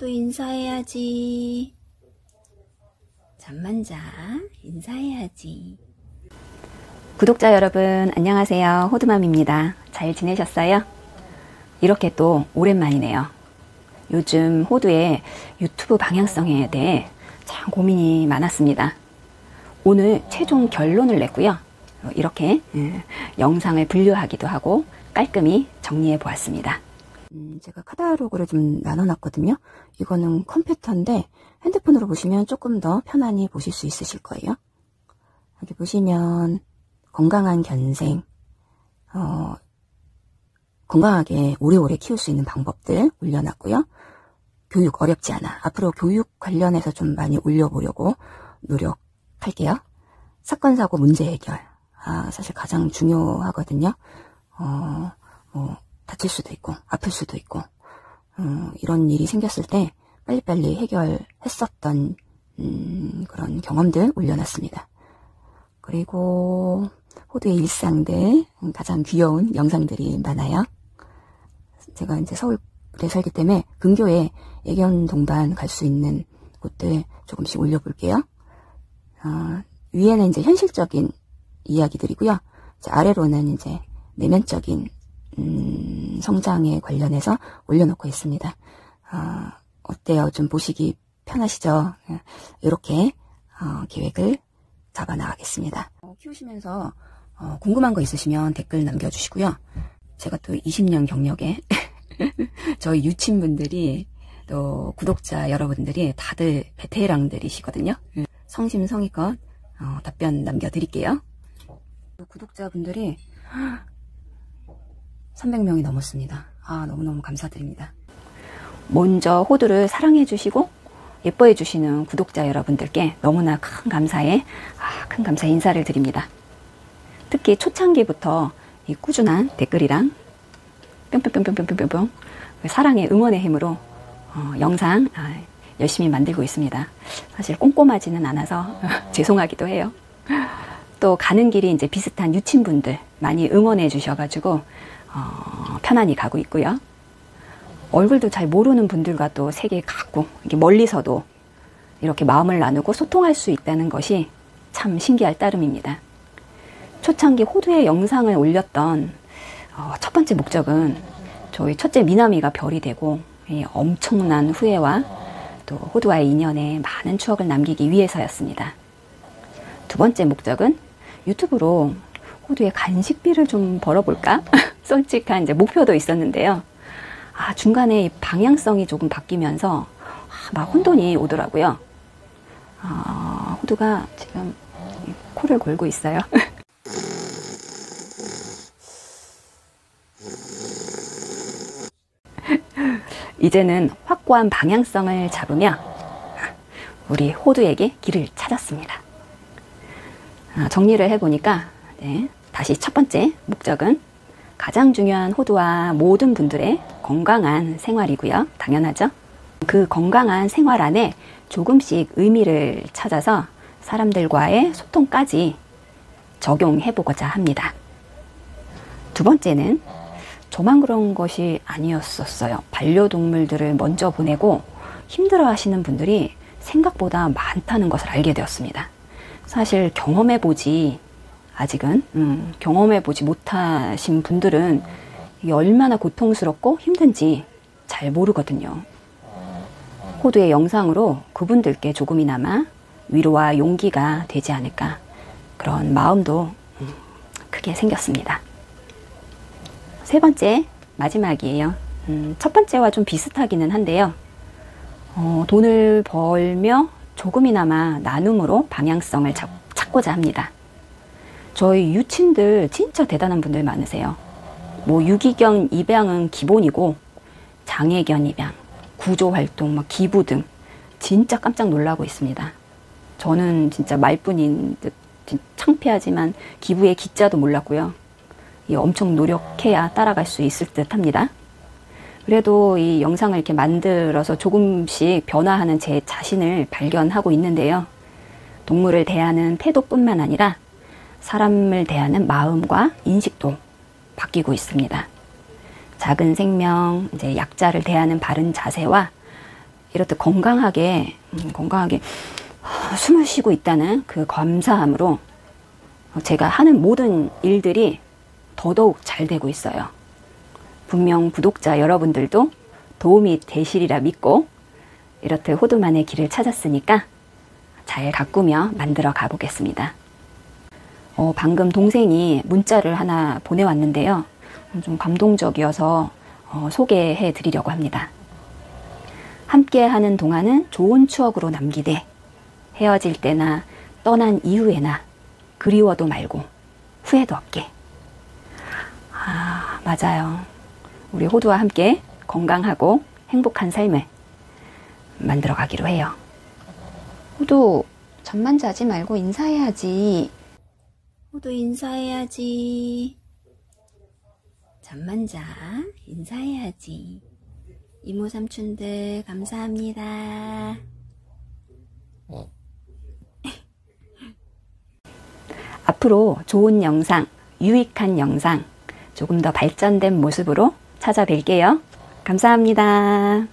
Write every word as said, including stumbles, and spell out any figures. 너도 인사해야지. 잠만 자. 인사해야지. 구독자 여러분 안녕하세요. 호두맘입니다. 잘 지내셨어요? 이렇게 또 오랜만이네요. 요즘 호두의 유튜브 방향성에 대해 참 고민이 많았습니다. 오늘 최종 결론을 냈고요. 이렇게 영상을 분류하기도 하고 깔끔히 정리해 보았습니다. 음, 제가 카탈로그를 좀 나눠놨거든요. 이거는 컴퓨터인데 핸드폰으로 보시면 조금 더 편안히 보실 수 있으실 거예요. 여기 보시면 건강한 견생, 어, 건강하게 오래오래 키울 수 있는 방법들 올려놨고요. 교육 어렵지 않아. 앞으로 교육 관련해서 좀 많이 올려보려고 노력할게요. 사건, 사고, 문제 해결. 아, 사실 가장 중요하거든요. 어, 뭐, 다칠 수도 있고 아플 수도 있고 음, 이런 일이 생겼을 때 빨리빨리 해결했었던 음, 그런 경험들 올려놨습니다. 그리고 호두의 일상들 가장 귀여운 영상들이 많아요. 제가 이제 서울에 살기 때문에 근교에 애견 동반 갈 수 있는 곳들 조금씩 올려볼게요. 어, 위에는 이제 현실적인 이야기들이고요. 이제 아래로는 이제 내면적인 음, 성장에 관련해서 올려놓고 있습니다. 어, 어때요? 좀 보시기 편하시죠? 이렇게 어, 계획을 잡아 나가겠습니다. 어, 키우시면서 어, 궁금한 거 있으시면 댓글 남겨주시고요. 제가 또 이십 년 경력에 저희 유친분들이 또 구독자 여러분들이 다들 베테랑들이시거든요. 성심성의껏 어, 답변 남겨드릴게요. 구독자분들이 삼백 명이 넘었습니다. 아, 너무너무 감사드립니다. 먼저 호두를 사랑해주시고 예뻐해주시는 구독자 여러분들께 너무나 큰 감사에 아, 큰 감사 인사를 드립니다. 특히 초창기부터 이 꾸준한 댓글이랑 뿅뿅뿅뿅뿅뿅뿅 사랑의 응원의 힘으로 어, 영상 아, 열심히 만들고 있습니다. 사실 꼼꼼하지는 않아서 죄송하기도 해요. 또 가는 길이 이제 비슷한 유친분들 많이 응원해 주셔가지고 어, 편안히 가고 있고요. 얼굴도 잘 모르는 분들과 또 세계 각국 이렇게 멀리서도 이렇게 마음을 나누고 소통할 수 있다는 것이 참 신기할 따름입니다. 초창기 호두의 영상을 올렸던 어, 첫 번째 목적은 저희 첫째 미나미가 별이 되고 이 엄청난 후회와 또 호두와의 인연에 많은 추억을 남기기 위해서였습니다. 두 번째 목적은 유튜브로 호두의 간식비를 좀 벌어볼까? 솔직한 이제 목표도 있었는데요. 아, 중간에 방향성이 조금 바뀌면서 아, 막 혼돈이 오더라고요. 아, 호두가 지금 코를 골고 있어요. 이제는 확고한 방향성을 잡으며 우리 호두에게 길을 찾았습니다. 아, 정리를 해보니까 네, 다시 첫 번째 목적은 가장 중요한 호두와 모든 분들의 건강한 생활이고요. 당연하죠. 그 건강한 생활 안에 조금씩 의미를 찾아서 사람들과의 소통까지 적용해보고자 합니다. 두 번째는 저만 그런 것이 아니었었어요. 반려동물들을 먼저 보내고 힘들어하시는 분들이 생각보다 많다는 것을 알게 되었습니다. 사실 경험해보지 아직은 음, 경험해보지 못하신 분들은 이게 얼마나 고통스럽고 힘든지 잘 모르거든요. 호두의 영상으로 그분들께 조금이나마 위로와 용기가 되지 않을까 그런 마음도 음, 크게 생겼습니다. 세 번째 마지막이에요. 음, 첫 번째와 좀 비슷하기는 한데요. 어, 돈을 벌며 조금이나마 나눔으로 방향성을 찾, 찾고자 합니다. 저희 유친들 진짜 대단한 분들 많으세요. 뭐 유기견 입양은 기본이고 장애견 입양, 구조활동, 막 기부 등 진짜 깜짝 놀라고 있습니다. 저는 진짜 말뿐인 듯 창피하지만 기부의 기자도 몰랐고요. 이 엄청 노력해야 따라갈 수 있을 듯 합니다. 그래도 이 영상을 이렇게 만들어서 조금씩 변화하는 제 자신을 발견하고 있는데요. 동물을 대하는 태도뿐만 아니라 사람을 대하는 마음과 인식도 바뀌고 있습니다. 작은 생명, 이제 약자를 대하는 바른 자세와 이렇듯 건강하게 건강하게 숨을 쉬고 있다는 그 감사함으로 제가 하는 모든 일들이 더더욱 잘 되고 있어요. 분명 구독자 여러분들도 도움이 되시리라 믿고 이렇듯 호두만의 길을 찾았으니까 잘 가꾸며 만들어 가보겠습니다. 어, 방금 동생이 문자를 하나 보내왔는데요. 좀 감동적이어서 어, 소개해 드리려고 합니다. 함께하는 동안은 좋은 추억으로 남기되 헤어질 때나 떠난 이후에나 그리워도 말고 후회도 없게. 아, 맞아요. 우리 호두와 함께 건강하고 행복한 삶을 만들어 가기로 해요. 호두, 잠만 자지 말고 인사해야지. 호두, 인사해야지. 잠만 자, 인사해야지. 이모 삼촌들 감사합니다. 어. 앞으로 좋은 영상, 유익한 영상, 조금 더 발전된 모습으로 찾아뵐게요. 감사합니다.